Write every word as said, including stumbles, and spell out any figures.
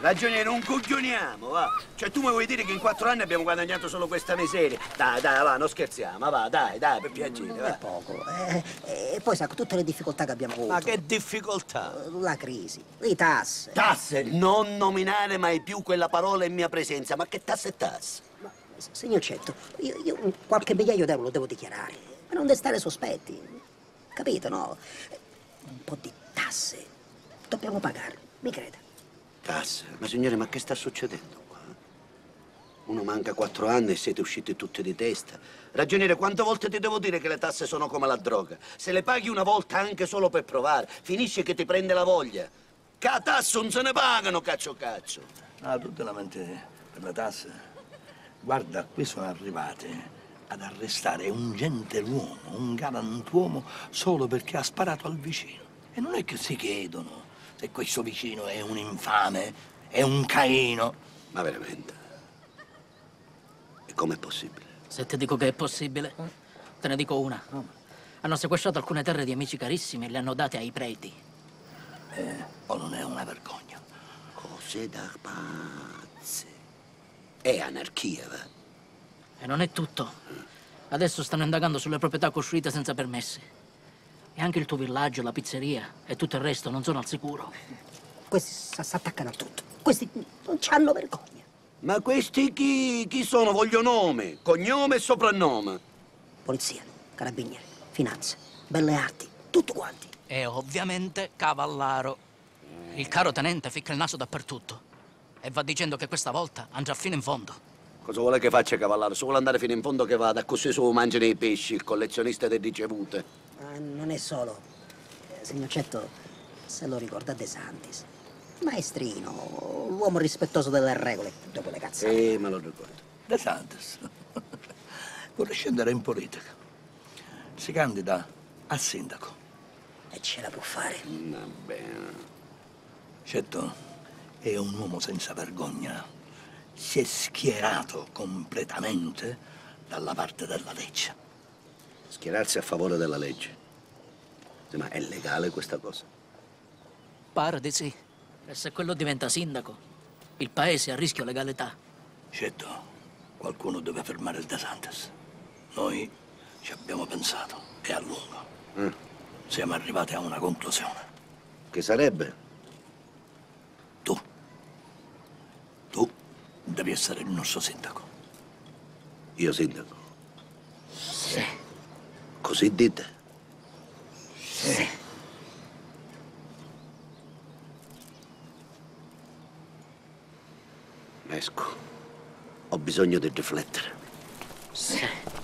Ragione, non coglioniamo, va. Cioè, tu mi vuoi dire che in quattro anni abbiamo guadagnato solo questa miseria? Dai, dai, va, non scherziamo, va, dai, dai, per piacere, va. È poco. E eh, eh, poi, sacco, tutte le difficoltà che abbiamo avuto. Ma che difficoltà? La crisi, le tasse. Tasse? Non nominare mai più quella parola in mia presenza. Ma che tasse e tasse? Ma, signor Cetto, io, io qualche migliaio d'euro lo devo dichiarare, per non destare sospetti. Capito, no? Un po' di tasse dobbiamo pagare, mi creda. Tasse? Ma signore, ma che sta succedendo qua? Uno manca quattro anni e siete usciti tutti di testa. Ragioniere, quante volte ti devo dire che le tasse sono come la droga? Se le paghi una volta anche solo per provare, finisce che ti prende la voglia. Che a tasse non se ne pagano, caccio caccio. Ah, tu te lamenti per la tassa? Guarda, qui sono arrivate ad arrestare un gentiluomo, un galantuomo, solo perché ha sparato al vicino. E non è che si chiedono se questo vicino è un infame, è un Caino. Ma veramente? E com'è possibile? Se ti dico che è possibile, te ne dico una. Hanno sequestrato alcune terre di amici carissimi e le hanno date ai preti. Eh, o non è una vergogna? Cose da pazzi. È anarchia, va? E non è tutto. Adesso stanno indagando sulle proprietà costruite senza permessi. E anche il tuo villaggio, la pizzeria e tutto il resto non sono al sicuro. Questi si attaccano a tutto. Questi non c'hanno vergogna. Ma questi chi? Chi sono? Voglio nome, cognome e soprannome. Polizia, carabinieri, finanze, belle arti, tutti quanti. E ovviamente Cavallaro. Il caro tenente ficca il naso dappertutto. E va dicendo che questa volta andrà fino in fondo. Cosa vuole che faccia Cavallaro? Se vuole andare fino in fondo che vada, così solo mangiano i pesci, il collezionista delle ricevute. Non è solo, signor Cetto, se lo ricorda De Santis, maestrino, l'uomo rispettoso delle regole, dopo le cazzate. Eh, me lo ricordo. De Santis vuole scendere in politica, si candida a sindaco. E ce la può fare? Va bene. Cetto è un uomo senza vergogna, si è schierato completamente dalla parte della legge. Schierarsi a favore della legge. Ma è legale questa cosa? Pare di sì. E se quello diventa sindaco, il paese è a rischio legalità. Certo, qualcuno deve fermare il De Santis. Noi ci abbiamo pensato, e a lungo. Mm. Siamo arrivati a una conclusione. Che sarebbe? Tu. Tu devi essere il nostro sindaco. Io sindaco? Sì. Così dite? Sì. Esco. Ho bisogno di riflettere. Sì.